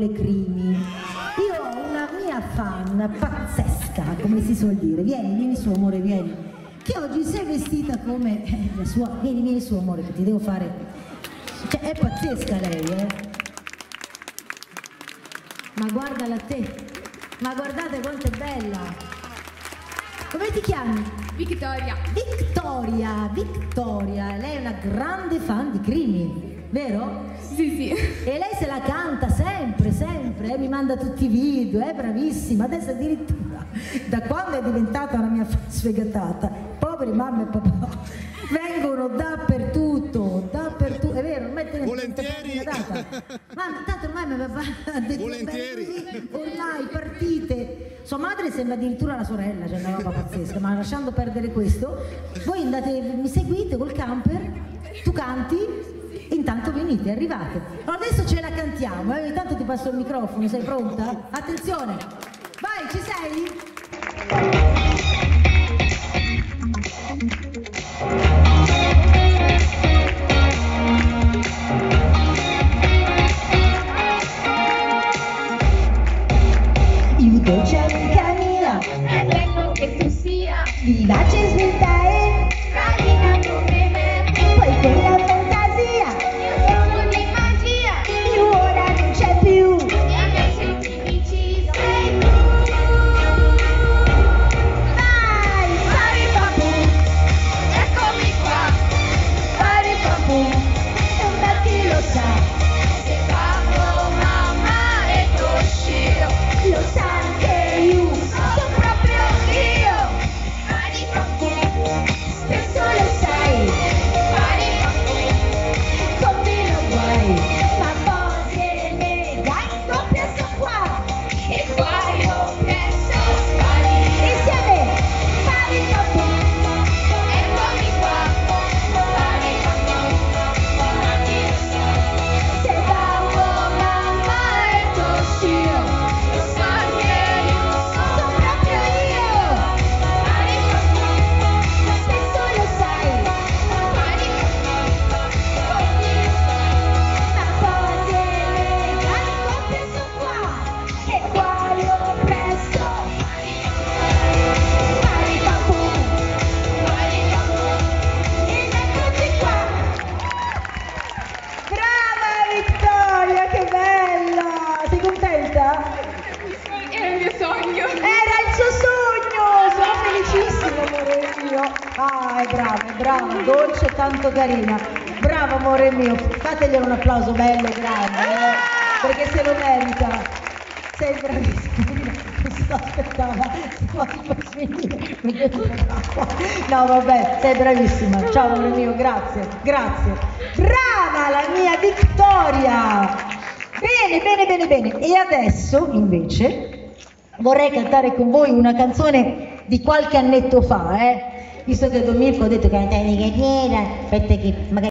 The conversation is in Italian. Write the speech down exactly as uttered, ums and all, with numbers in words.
L'Incantevole Creamy. Io ho una mia fan pazzesca, come si suol dire. Vieni, vieni su amore, vieni. Che oggi si è vestita come eh, la sua... Vieni, vieni su amore, che ti devo fare... Cioè, è pazzesca lei, eh. Ma guardala te. Ma guardate quanto è bella. Come ti chiami? Victoria. Victoria, Victoria. Lei è una grande fan di Creamy, vero? Sì, sì. E lei se la canta sempre, sempre. Eh? Mi manda tutti i video, è eh? bravissima. Adesso addirittura, da quando è diventata la mia sfegatata, poveri mamma e papà, vengono dappertutto, dappertutto. È vero, ormai te ne volentieri. Mamma, tanto ormai mio papà ha detto volentieri. Beh, ormai partite. Sua madre sembra addirittura la sorella, c'è cioè una roba pazzesca, ma lasciando perdere questo, voi andate, mi seguite col camper, tu canti, intanto venite, arrivate. Allora adesso ce la cantiamo, eh? Intanto ti passo il microfono, sei pronta? Attenzione, vai, ci sei? Vivace, svelta e radina come me. Poi con la fantasia io sono di magia. Più ora non c'è più. E adesso mi ci sei tu. Dai, pari papù, eccomi qua. Pari papù, e un dati lo sa. Se papà, mamma e Toshio lo sa. Ah, è brava, è brava, dolce e tanto carina. Bravo amore mio, fateglielo un applauso bello, grande, eh? Perché se lo merita. Sei bravissima, non si aspettava, si può finire. No, vabbè, sei bravissima. Ciao amore mio, grazie, grazie. Brava la mia Victoria! Bene, bene, bene, bene. E adesso invece vorrei cantare con voi una canzone di qualche annetto fa, eh? Visto che Don Mirko ha detto che la tecnica c'era, aspetta che magari